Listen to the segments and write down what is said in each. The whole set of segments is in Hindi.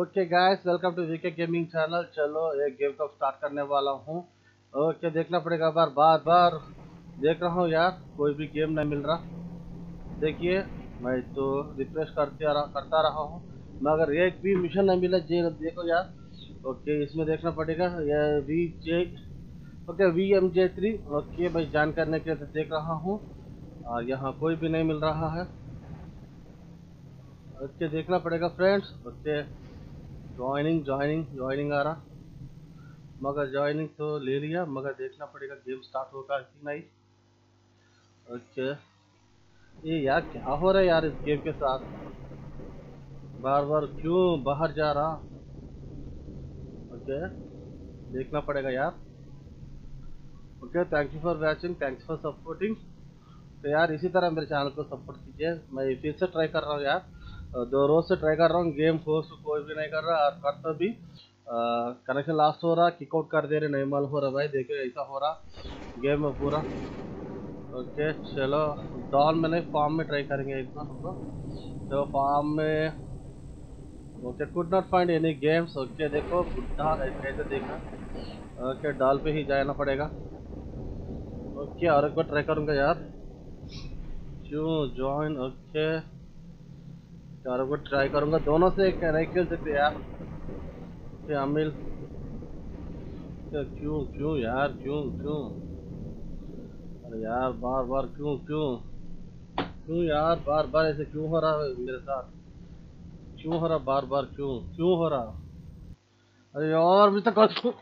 Okay guys, welcome to VK gaming channel. चलो एक गेम को स्टार्ट करने वाला हूँ। ओके, देखना पड़ेगा बार बार देख रहा हूँ यार, कोई भी गेम नहीं मिल रहा। देखिए मैं तो रिफ्रेश करता रहा हूँ मगर एक भी मिशन नहीं मिला। जे देखो यार, ओके इसमें देखना पड़ेगा ये VMJ3। ओके भाई, जान करने के लिए देख रहा हूँ और यहाँ कोई भी नहीं मिल रहा है। ओके देखना पड़ेगा फ्रेंड्स। ओके ज्वाइनिंग आ रहा, मगर ज्वाइनिंग तो ले लिया, मगर देखना पड़ेगा गेम स्टार्ट होगा कि नहीं। ओके ये यार क्या हो रहा है यार इस गेम के साथ, बार बार क्यों बाहर जा रहा। ओके देखना पड़ेगा यार। Okay thank you for watching, thanks for supporting. तो यार इसी तरह मेरे चैनल को सपोर्ट कीजिए। मैं फिर से ट्राई कर रहा हूँ यार, 2 रोज से ट्राई कर रहा हूँ। गेम फोर्स कोई भी नहीं कर रहा और करता भी कनेक्शन लास्ट हो रहा, किक आउट कर दे रहे, नहीं माल हो रहा। भाई देखो ऐसा हो रहा गेम में पूरा। ओके चलो डॉन में नहीं, फार्म में ट्राई करेंगे एक बार हमको। तो फार्म में okay could not find any games. Okay देखो बुढ़ा ऐसे देखना। ओके डॉल पे ही जाना पड़ेगा। ओके और एक बार ट्राई करूँगा यार क्यों जॉइन। ओके चारों को ट्राई करूंगा, दोनों से नहीं खेल सकते यार। अमिल क्यों यार अरे यार बार बार ऐसे क्यों हो रहा है मेरे साथ, क्यों हो रहा बार बार क्यों हो रहा। अरे यार मुझे तो कल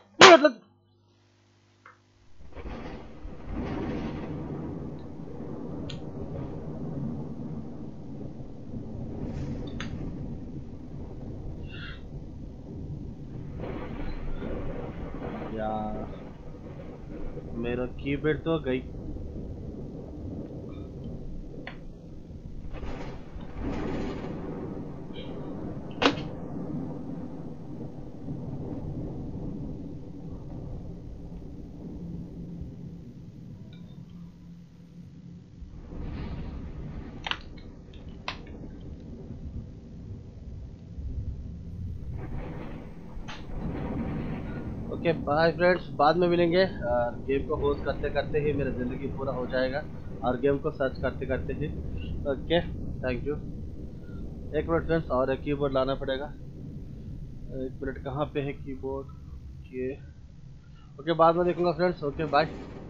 मेरा कीबोर्ड तो गई। ओके बाय फ्रेंड्स, बाद में मिलेंगे। गेम को होस्ट करते करते ही मेरा ज़िंदगी पूरा हो जाएगा और गेम को सर्च करते करते ही। Okay thank you. एक मिनट फ्रेंड्स, और एक कीबोर्ड लाना पड़ेगा। एक मिनट कहाँ पे है कीबोर्ड। ओके बाद में देखूंगा फ्रेंड्स। Okay bye.